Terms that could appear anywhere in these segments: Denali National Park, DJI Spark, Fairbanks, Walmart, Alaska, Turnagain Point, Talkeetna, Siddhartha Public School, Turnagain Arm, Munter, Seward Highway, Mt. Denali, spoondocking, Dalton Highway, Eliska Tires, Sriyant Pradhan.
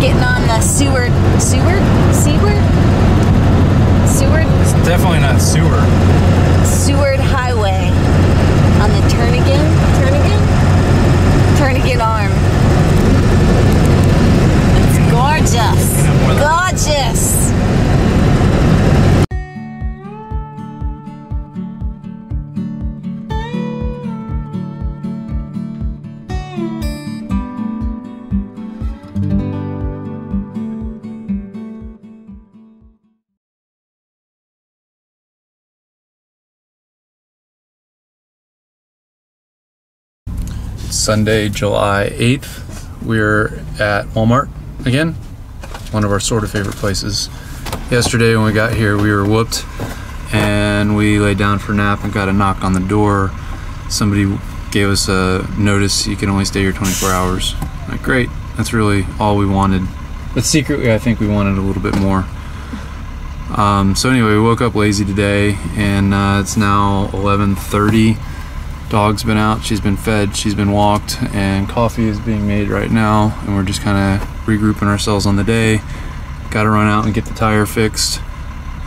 getting on the Seward? It's definitely not Seward. Seward Highway on the Turnagain Arm. It's gorgeous. Gorgeous. Sunday, July 8th. We're at Walmart again. One of our sort of favorite places. Yesterday when we got here, we were whooped and we laid down for a nap and got a knock on the door. Somebody gave us a notice, you can only stay here 24 hours. I'm like, great, that's really all we wanted. But secretly, I think we wanted a little bit more. So anyway, we woke up lazy today and it's now 11:30. Dog's been out, she's been fed, she's been walked, and coffee is being made right now, and we're just kind of regrouping ourselves on the day. Gotta run out and get the tire fixed,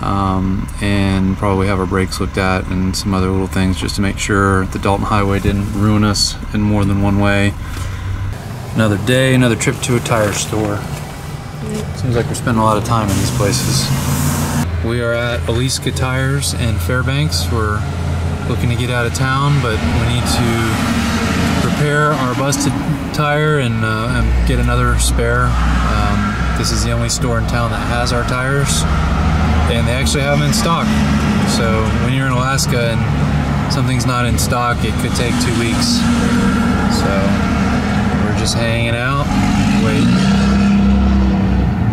and probably have our brakes looked at and some other little things just to make sure the Dalton Highway didn't ruin us in more than one way. Another day, another trip to a tire store. Seems like we're spending a lot of time in these places. We are at Eliska Tires in Fairbanks. We're looking to get out of town, but we need to repair our busted tire and get another spare. This is the only store in town that has our tires, and they actually have them in stock. So when you're in Alaska and something's not in stock, it could take 2 weeks. So we're just hanging out, waiting.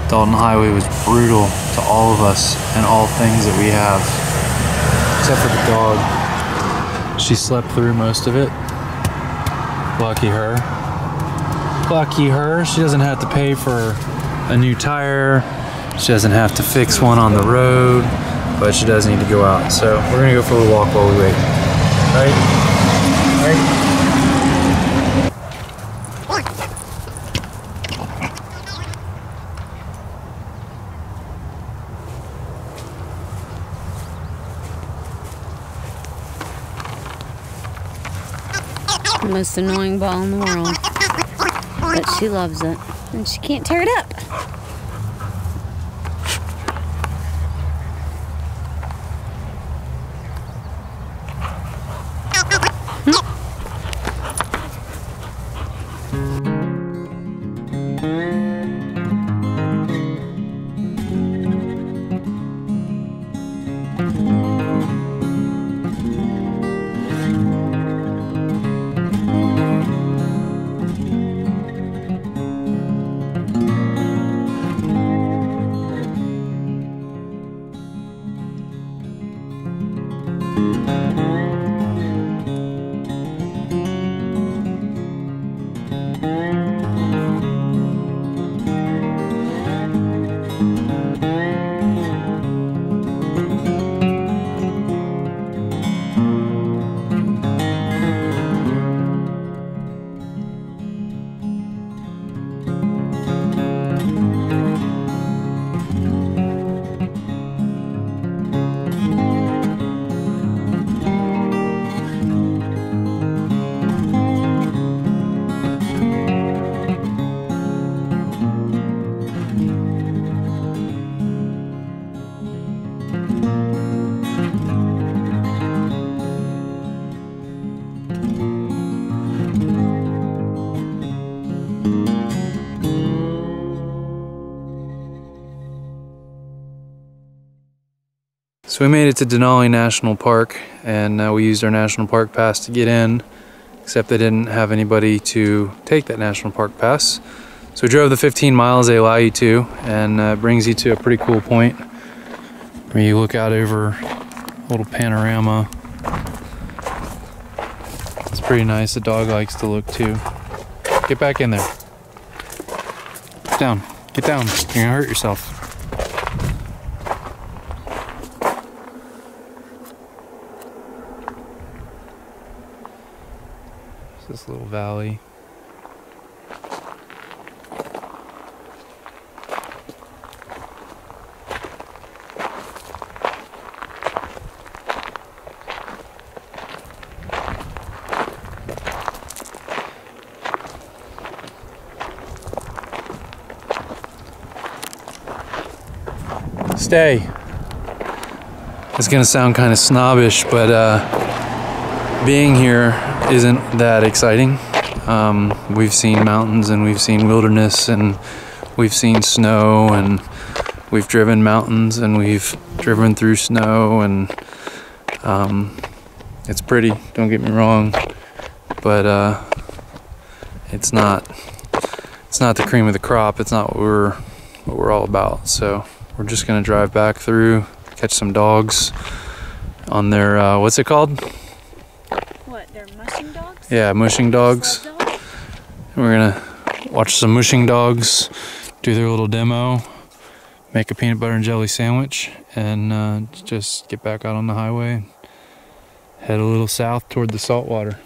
Dalton Highway was brutal to all of us and all things that we have, except for the dog. She slept through most of it. Lucky her. Lucky her. She doesn't have to pay for a new tire. She doesn't have to fix one on the road, but she does need to go out. So we're gonna go for a little walk while we wait. Right? The most annoying ball in the world, but she loves it and she can't tear it up. So we made it to Denali National Park, and we used our National Park Pass to get in, except they didn't have anybody to take that National Park Pass. So we drove the 15 miles they allow you to, and it brings you to a pretty cool point where you look out over a little panorama. It's pretty nice. The dog likes to look too. Get back in there. Get down. Get down. You're gonna hurt yourself. This little valley. Stay. It's gonna sound kind of snobbish, but being here isn't that exciting. We've seen mountains and we've seen wilderness and we've seen snow and we've driven mountains and we've driven through snow and it's pretty, don't get me wrong, but it's not the cream of the crop. It's not what we're all about. So we're just gonna drive back through, catch some dogs on their what's it called? What, their mushing dogs? Yeah, mushing dogs. Dog? We're gonna watch some mushing dogs do their little demo, make a peanut butter and jelly sandwich, and just get back out on the highway, head a little south toward the salt water.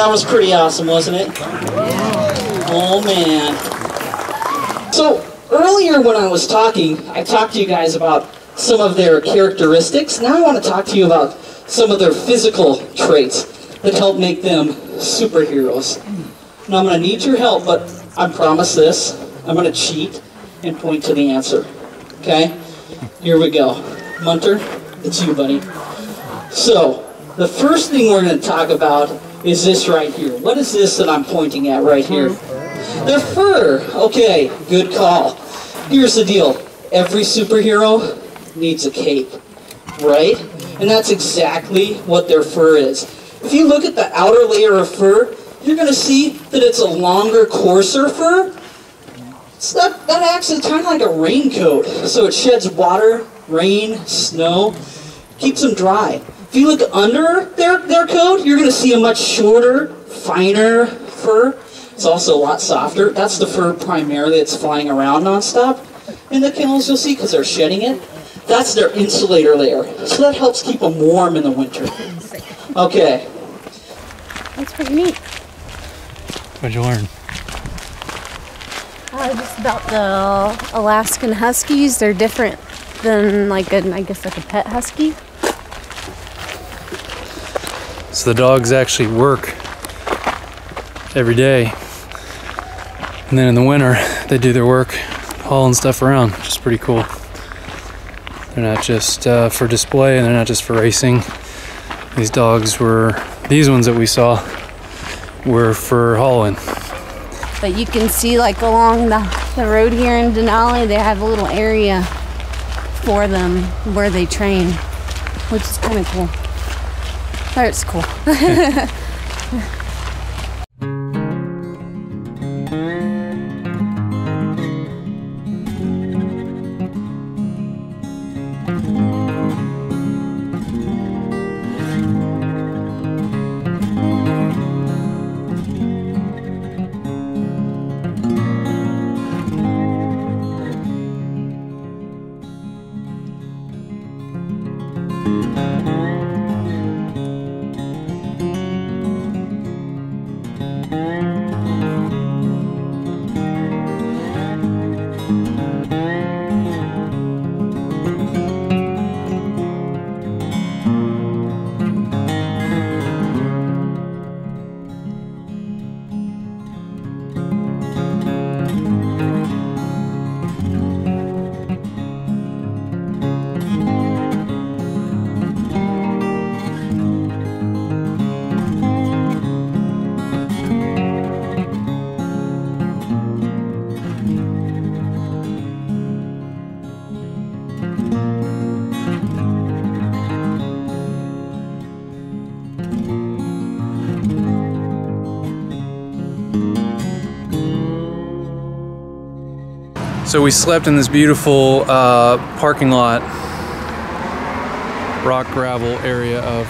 That was pretty awesome, wasn't it? Oh man. So earlier when I was talking, I talked to you guys about some of their characteristics. Now I want to talk to you about some of their physical traits that help make them superheroes. Now I'm going to need your help, but I promise this, I'm going to cheat and point to the answer. Okay? Here we go. Munter, it's you, buddy. So, the first thing we're going to talk about is this right here. What is this that I'm pointing at right here? The fur. Okay, good call. Here's the deal. Every superhero needs a cape, right? And that's exactly what their fur is. If you look at the outer layer of fur, you're going to see that it's a longer, coarser fur. So that acts as kind of like a raincoat. So it sheds water, rain, snow, keeps them dry. If you look under their coat, you're going to see a much shorter, finer fur. It's also a lot softer. That's the fur primarily that's flying around nonstop. In the kennels, you'll see, because they're shedding it. That's their insulator layer. So that helps keep them warm in the winter. Okay. That's pretty neat. What'd you learn? Just about the Alaskan Huskies. They're different than like a pet husky. So the dogs actually work every day. And then in the winter, they do their work hauling stuff around, which is pretty cool. They're not just for display, and they're not just for racing. These dogs were, these ones that we saw, were for hauling. But you can see like along the road here in Denali, they have a little area for them where they train, which is kind of cool. Or it's cool. So we slept in this beautiful parking lot, rock gravel area of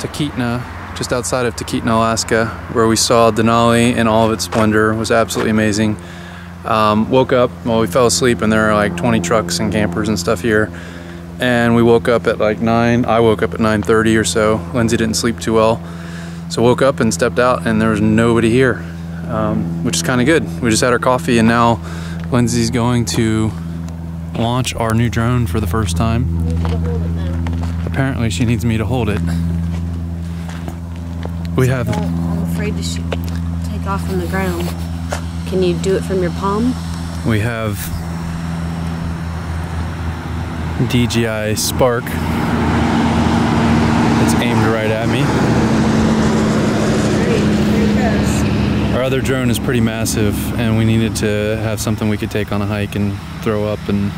Talkeetna, just outside of Talkeetna, Alaska, where we saw Denali in all of its splendor. It was absolutely amazing. Woke up, well, we fell asleep, and there are like 20 trucks and campers and stuff here. And we woke up at like 9. I woke up at 9:30 or so. Lindsay didn't sleep too well, so woke up and stepped out, and there was nobody here, which is kind of good. We just had our coffee, and now Lindsay's going to launch our new drone for the first time. Apparently she needs me to hold it. We have... Oh, I'm afraid to take off from the ground. Can you do it from your palm? We have DJI Spark. It's aimed right at me. Great, here it goes. Our other drone is pretty massive, and we needed to have something we could take on a hike and throw up and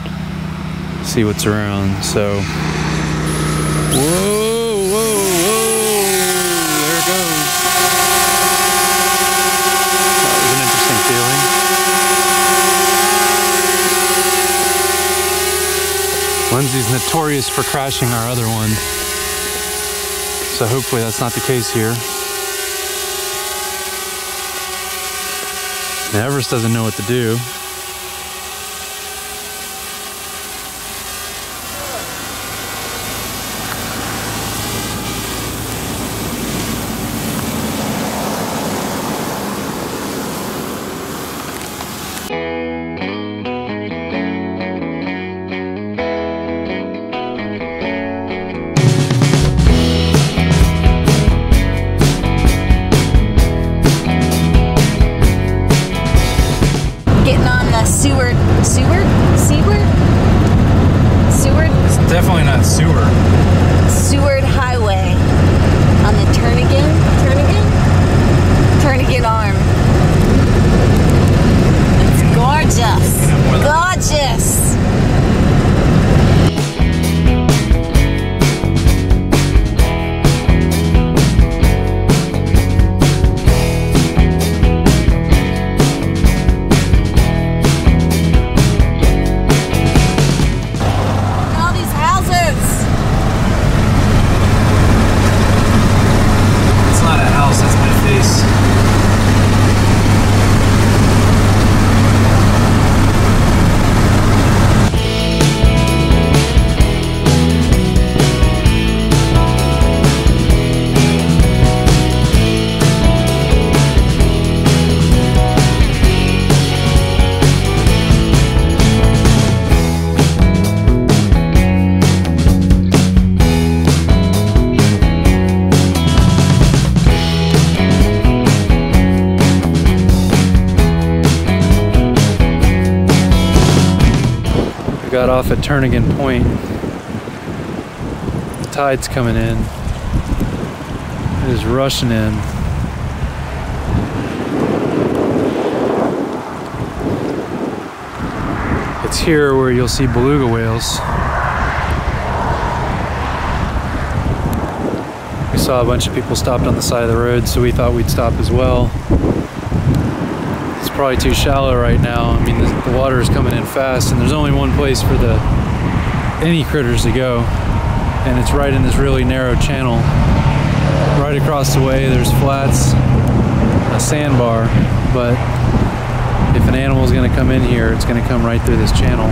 see what's around, so... Whoa! Lindsay's notorious for crashing our other one, so hopefully that's not the case here. Now Everest doesn't know what to do. Seward? It's definitely not Seward. Seward Highway on the Turnagain Arm. It's gorgeous. Gorgeous. Got off at Turnagain Point. The tide's coming in. It is rushing in. It's here where you'll see beluga whales. We saw a bunch of people stopped on the side of the road, so we thought we'd stop as well. It's probably too shallow right now. I mean, the water is coming in fast, and there's only one place for any critters to go, and it's right in this really narrow channel. Right across the way, there's flats, a sandbar, but if an animal is going to come in here, it's going to come right through this channel.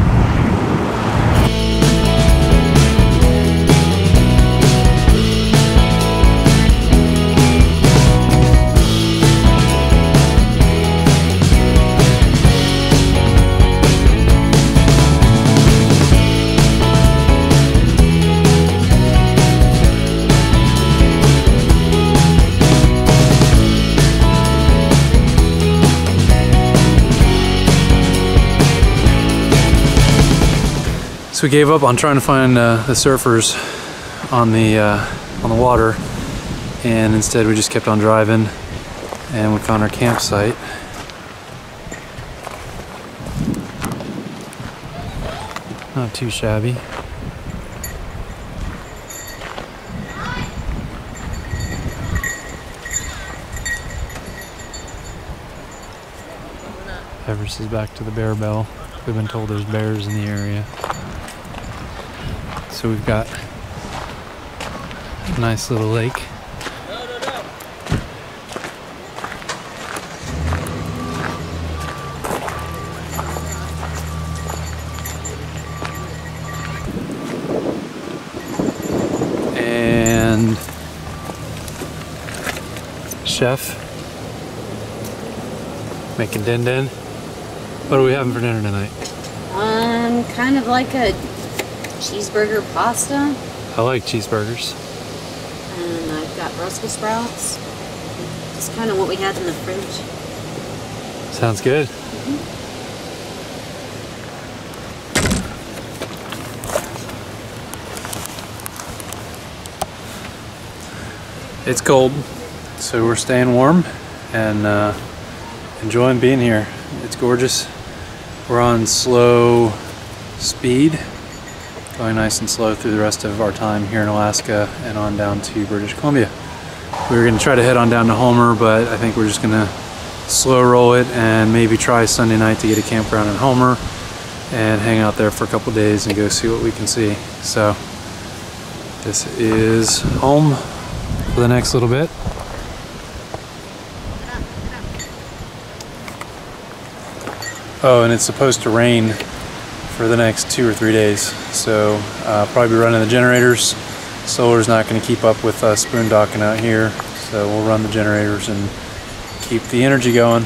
We gave up on trying to find the surfers on the water, and instead we just kept on driving, and we found our campsite. Not too shabby. Everest is back to the bear bell. We've been told there's bears in the area. So we've got a nice little lake. And Chef making din-din. What are we having for dinner tonight? Kind of like a cheeseburger pasta. I like cheeseburgers. And I've got Brussels sprouts. Just kind of what we had in the fridge. Sounds good. It's cold, so we're staying warm and enjoying being here. It's gorgeous. We're on slow speed, going nice and slow through the rest of our time here in Alaska and on down to British Columbia. We were going to try to head on down to Homer, but I think we're just going to slow roll it and maybe try Sunday night to get a campground in Homer and hang out there for a couple days and go see what we can see. So this is home for the next little bit. Oh, and it's supposed to rain for the next 2 or 3 days, so probably be running the generators. Solar's not going to keep up with us spoondocking out here, so we'll run the generators and keep the energy going.